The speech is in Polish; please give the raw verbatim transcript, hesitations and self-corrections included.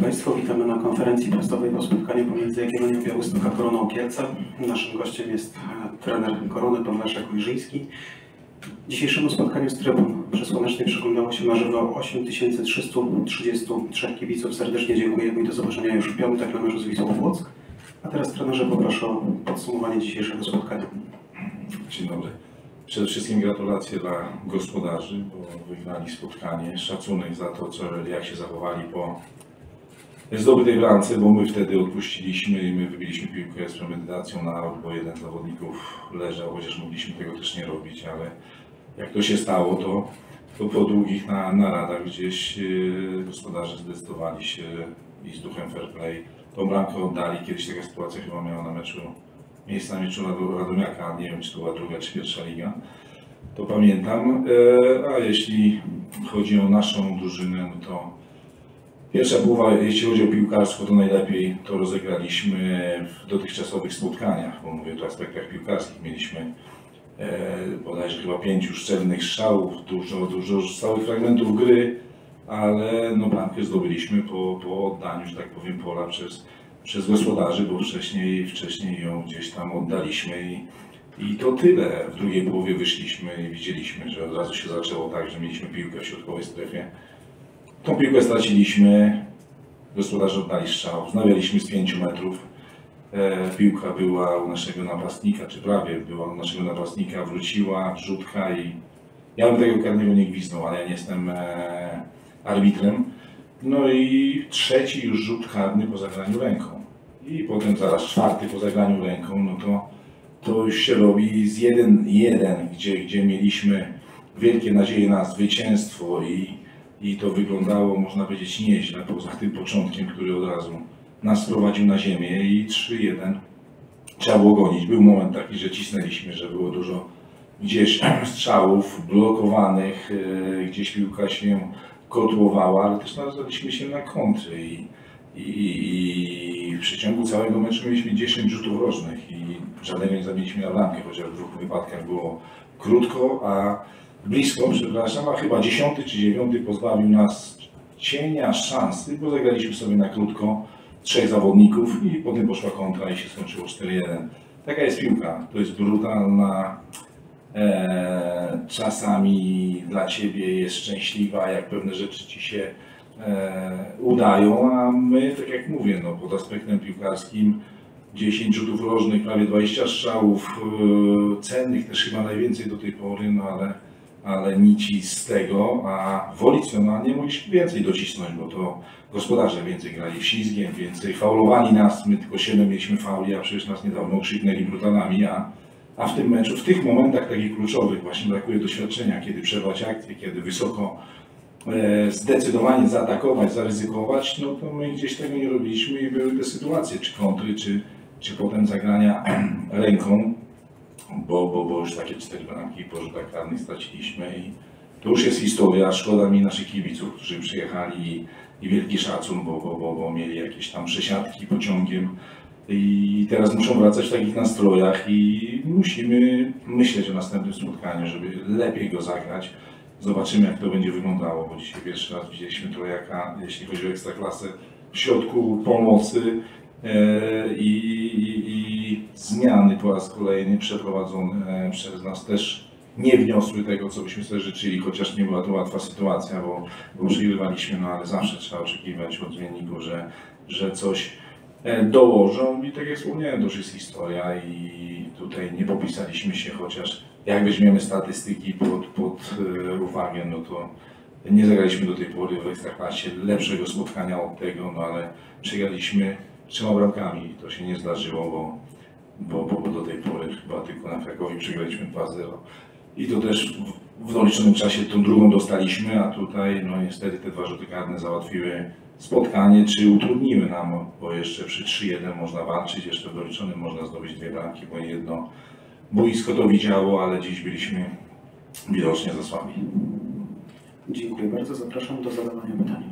Państwo, witamy na konferencji prasowej o spotkaniu pomiędzy Jagiellonią Białystok a Koroną Kielce. Naszym gościem jest trener Korony, pan Leszek Ojrzyński. Dzisiejszemu spotkaniu z trybun przysłonecznej przyglądało się na żywo osiem tysięcy trzysta trzydzieści trzy kibiców. Serdecznie dziękujemy i do zobaczenia już w piątek na meczu z Wisłą Łódź. A teraz trenerze poproszę o podsumowanie dzisiejszego spotkania. Dzień dobry. Przede wszystkim gratulacje dla gospodarzy, bo wygrali spotkanie. Szacunek za to, co, jak się zachowali po zdobytej bramce, bo my wtedy odpuściliśmy i my wybiliśmy piłkę z premedytacją na aut, bo jeden z zawodników leżał, chociaż mogliśmy tego też nie robić, ale jak to się stało, to, to po długich na, naradach gdzieś gospodarze zdecydowali się i z duchem fair play tą bramkę oddali. Kiedyś taka sytuacja chyba miała na meczu miejsce na meczu Radomiaka, nie wiem, czy to była druga czy pierwsza liga, to pamiętam. A jeśli chodzi o naszą drużynę, no to pierwsza połowa, jeśli chodzi o piłkarstwo, to najlepiej to rozegraliśmy w dotychczasowych spotkaniach, bo mówię tu o aspektach piłkarskich. Mieliśmy bodajże chyba pięciu szczelnych strzałów, dużo, dużo stałych fragmentów gry, ale no bramkę zdobyliśmy po, po oddaniu, że tak powiem, pola przez przez gospodarzy, bo wcześniej, wcześniej ją gdzieś tam oddaliśmy i, i to tyle. W drugiej połowie wyszliśmy i widzieliśmy, że od razu się zaczęło tak, że mieliśmy piłkę w środkowej strefie. Tą piłkę straciliśmy, gospodarze oddali strzał, znawialiśmy z pięciu metrów. E, piłka była u naszego napastnika, czy prawie była u naszego napastnika, wróciła, rzutka i ja bym tego karnego nie gwizdnął, ale ja nie jestem e, arbitrem. No i trzeci już rzut karny po zagraniu ręką. I potem zaraz czwarty po zagraniu ręką, no to, to już się robi z jeden jeden, gdzie, gdzie mieliśmy wielkie nadzieje na zwycięstwo i, i to wyglądało, można powiedzieć, nieźle, poza tym początkiem, który od razu nas prowadził na ziemię i trzy jeden trzeba było gonić. Był moment taki, że cisnęliśmy, że było dużo gdzieś strzałów blokowanych, gdzieś piłka się kotłowała, ale też naraziliśmy się na kontry i, i, i w przeciągu całego meczu mieliśmy dziesięć rzutów rożnych i żadnego nie zamieniliśmy na bramkę, chociaż w dwóch wypadkach było krótko, a blisko, przepraszam, a chyba dziesiąty czy dziewiąty pozbawił nas cienia szansy, bo zagraliśmy sobie na krótko trzech zawodników i potem poszła kontra i się skończyło cztery jeden. Taka jest piłka, to jest brutalna. E, czasami dla Ciebie jest szczęśliwa, jak pewne rzeczy Ci się e, udają, a my, tak jak mówię, no, pod aspektem piłkarskim dziesięć rzutów rożnych, prawie dwadzieścia strzałów, e, cennych też chyba najwięcej do tej pory, no ale, ale nic z tego, a wolicjonalnie mogliśmy więcej docisnąć, bo to gospodarze więcej grali ślizgiem, więcej faulowali nas, my tylko siedem mieliśmy fauli, a przecież nas niedawno okrzyknęli brutalami, a A w tym meczu, w tych momentach takich kluczowych właśnie brakuje doświadczenia, kiedy przerwać akcję, kiedy wysoko e, zdecydowanie zaatakować, zaryzykować, no to my gdzieś tego nie robiliśmy i były te sytuacje, czy kontry, czy, czy potem zagrania ręką, bo, bo, bo już takie cztery bramki po rzutach karnych straciliśmy i to już jest historia, szkoda mi naszych kibiców, którzy przyjechali i wielki szacun, bo, bo, bo, bo mieli jakieś tam przesiadki pociągiem. I teraz muszą wracać w takich nastrojach i musimy myśleć o następnym spotkaniu, żeby lepiej go zagrać. Zobaczymy, jak to będzie wyglądało, bo dzisiaj pierwszy raz widzieliśmy Trojaka, jeśli chodzi o Ekstraklasę, w środku pomocy i, i, i zmiany po raz kolejny przeprowadzone przez nas też nie wniosły tego, co byśmy sobie życzyli, chociaż nie była to łatwa sytuacja, bo, bo przegrywaliśmy, no ale zawsze trzeba oczekiwać od zmienników, że, że coś dołożą i tak jak wspomniałem, to już jest historia i tutaj nie popisaliśmy się, chociaż jak weźmiemy statystyki pod, pod uwagę, no to nie zagraliśmy do tej pory w Ekstraklasie lepszego spotkania od tego, no ale przegraliśmy trzema bramkami. To się nie zdarzyło, bo, bo, bo do tej pory chyba tylko na Krakowie przegraliśmy dwa zero. I to też w doliczonym czasie tą drugą dostaliśmy, a tutaj no niestety te dwa rzuty karne załatwiły spotkanie, czy utrudniły nam, bo jeszcze przy trzy jeden można walczyć, jeszcze w doliczonym można zdobyć dwie bramki, bo jedno boisko to widziało, ale dziś byliśmy widocznie za słabi. Dziękuję bardzo, zapraszam do zadawania pytań.